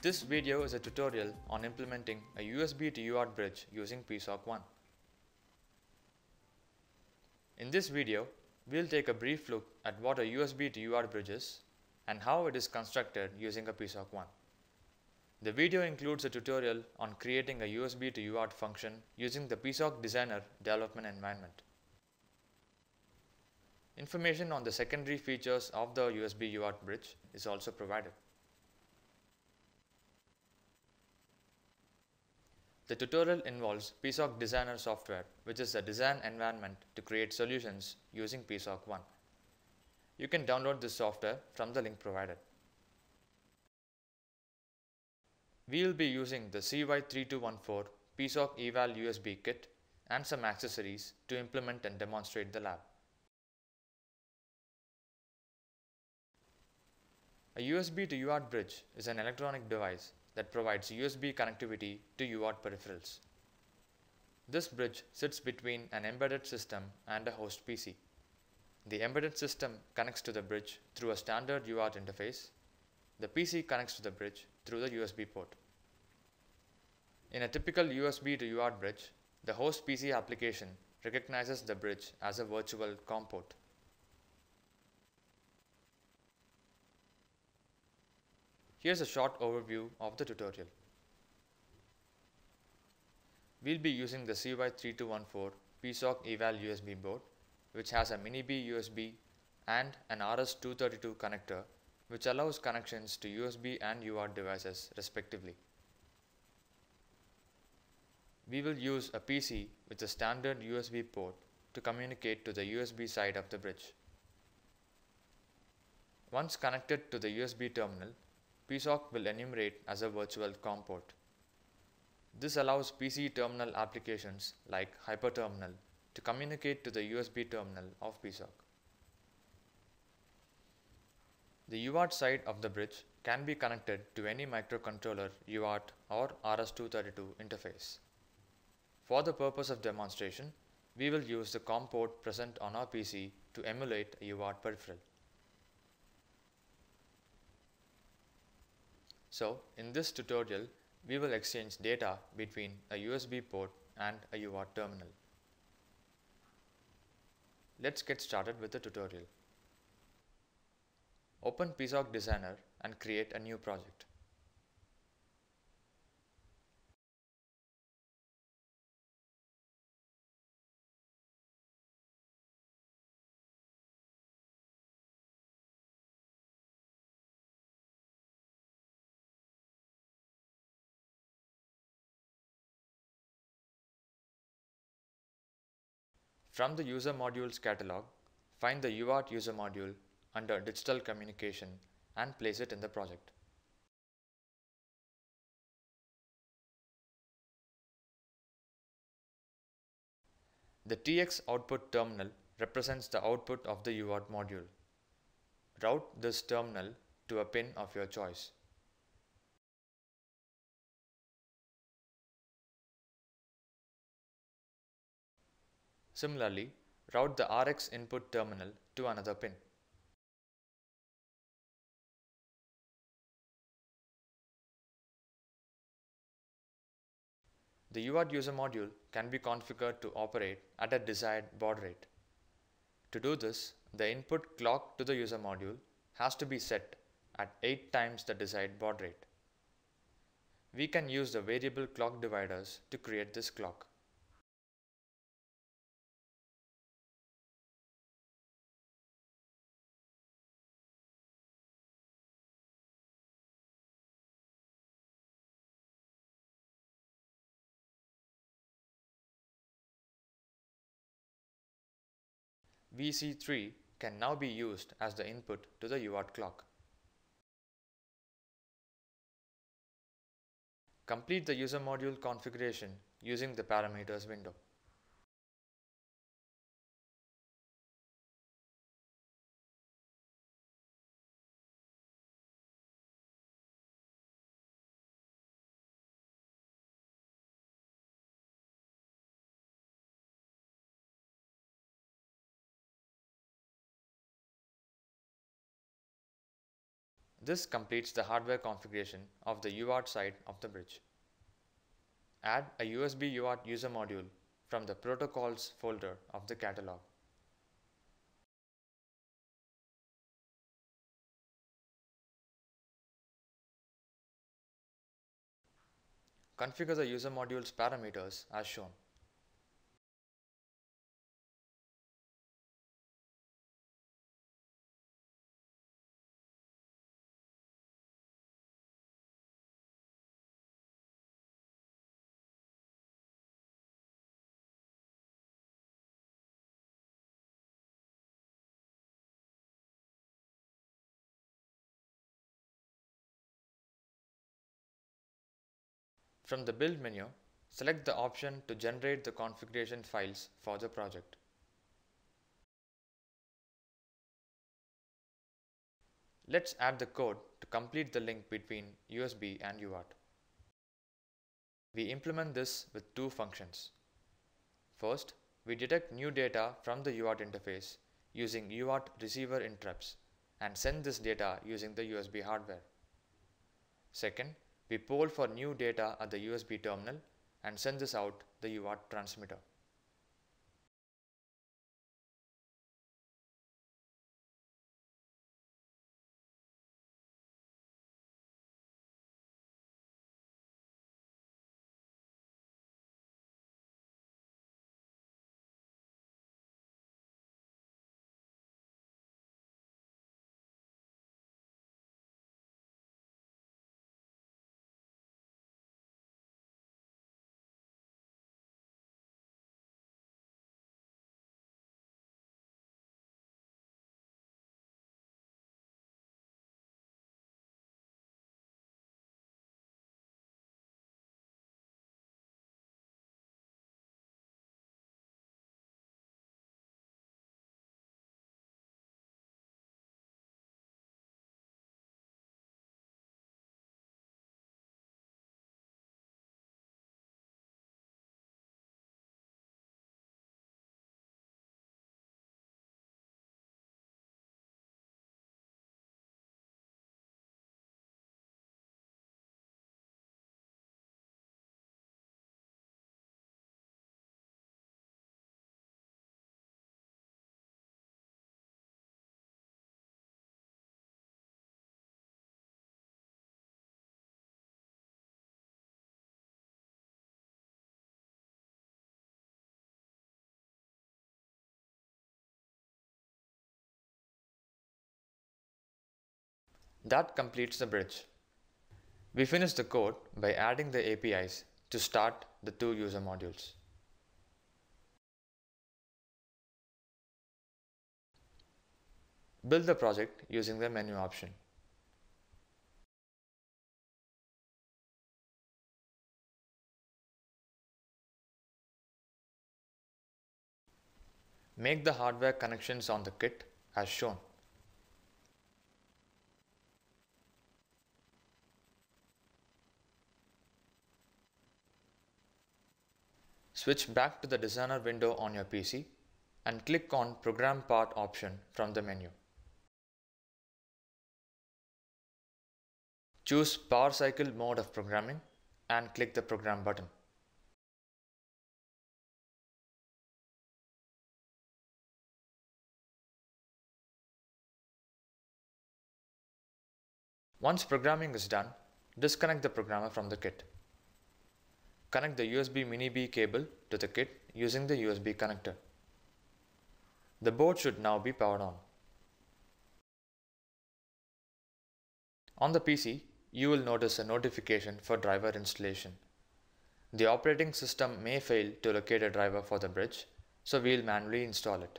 This video is a tutorial on implementing a USB to UART bridge using PSoC1. In this video, we'll take a brief look at what a USB to UART bridge is and how it is constructed using a PSoC1. The video includes a tutorial on creating a USB to UART function using the PSoC Designer development environment. Information on the secondary features of the USB UART bridge is also provided. The tutorial involves PSoC Designer software, which is a design environment to create solutions using PSoC1. You can download this software from the link provided. We will be using the CY3214 PSoC Eval USB kit and some accessories to implement and demonstrate the lab. A USB to UART bridge is an electronic device that provides USB connectivity to UART peripherals. This bridge sits between an embedded system and a host PC. The embedded system connects to the bridge through a standard UART interface. The PC connects to the bridge through the USB port. In a typical USB to UART bridge, the host PC application recognizes the bridge as a virtual COM port. Here's a short overview of the tutorial. We'll be using the CY3214 PSoC Eval USB board, which has a mini-B USB and an RS-232 connector, which allows connections to USB and UART devices respectively. We will use a PC with a standard USB port to communicate to the USB side of the bridge. Once connected to the USB terminal, PSoC will enumerate as a virtual COM port. This allows PC terminal applications like HyperTerminal to communicate to the USB terminal of PSoC. The UART side of the bridge can be connected to any microcontroller UART or RS-232 interface. For the purpose of demonstration, we will use the COM port present on our PC to emulate a UART peripheral. So, in this tutorial, we will exchange data between a USB port and a UART terminal. Let's get started with the tutorial. Open PSoC Designer and create a new project. From the User Modules catalog, find the UART User module under Digital Communication and place it in the project. The TX output terminal represents the output of the UART module. Route this terminal to a pin of your choice. Similarly, route the RX input terminal to another pin. The UART user module can be configured to operate at a desired baud rate. To do this, the input clock to the user module has to be set at 8 times the desired baud rate. We can use the variable clock dividers to create this clock. VC3 can now be used as the input to the UART clock. Complete the user module configuration using the parameters window. This completes the hardware configuration of the UART side of the bridge. Add a USB UART user module from the Protocols folder of the catalog. Configure the user module's parameters as shown. From the Build menu, select the option to generate the configuration files for the project. Let's add the code to complete the link between USB and UART. We implement this with two functions. First, we detect new data from the UART interface using UART receiver interrupts and send this data using the USB hardware. Second, we poll for new data at the USB terminal and send this out the UART transmitter. That completes the bridge. We finish the code by adding the APIs to start the two user modules. Build the project using the menu option. Make the hardware connections on the kit as shown. Switch back to the Designer window on your PC and click on Program Part option from the menu. Choose Power Cycle mode of programming and click the Program button. Once programming is done, disconnect the programmer from the kit. Connect the USB mini-B cable to the kit using the USB connector. The board should now be powered on. On the PC, you will notice a notification for driver installation. The operating system may fail to locate a driver for the bridge, so we will manually install it.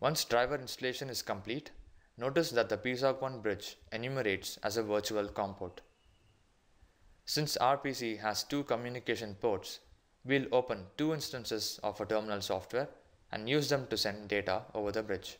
Once driver installation is complete, notice that the PSoC1 bridge enumerates as a virtual COM port. Since our PC has two communication ports, we'll open two instances of a terminal software and use them to send data over the bridge.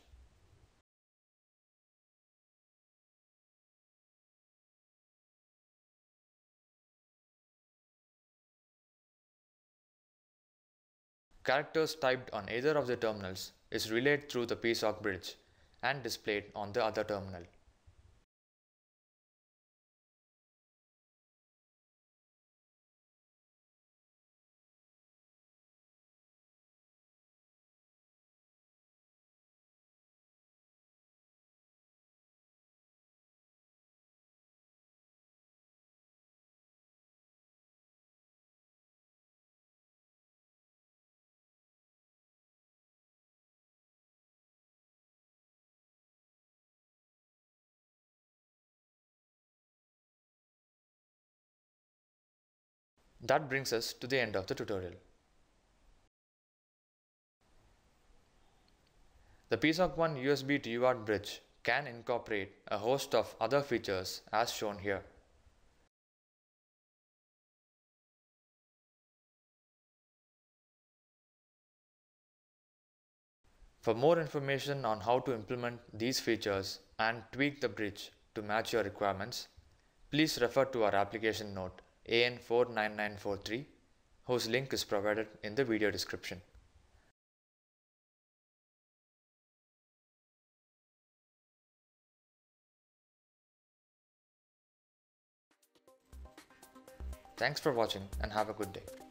Characters typed on either of the terminals is relayed through the PSoC bridge and displayed on the other terminal. That brings us to the end of the tutorial. The PSoC1 USB to UART bridge can incorporate a host of other features as shown here. For more information on how to implement these features and tweak the bridge to match your requirements, please refer to our application note AN49943, whose link is provided in the video description. Thanks for watching and have a good day.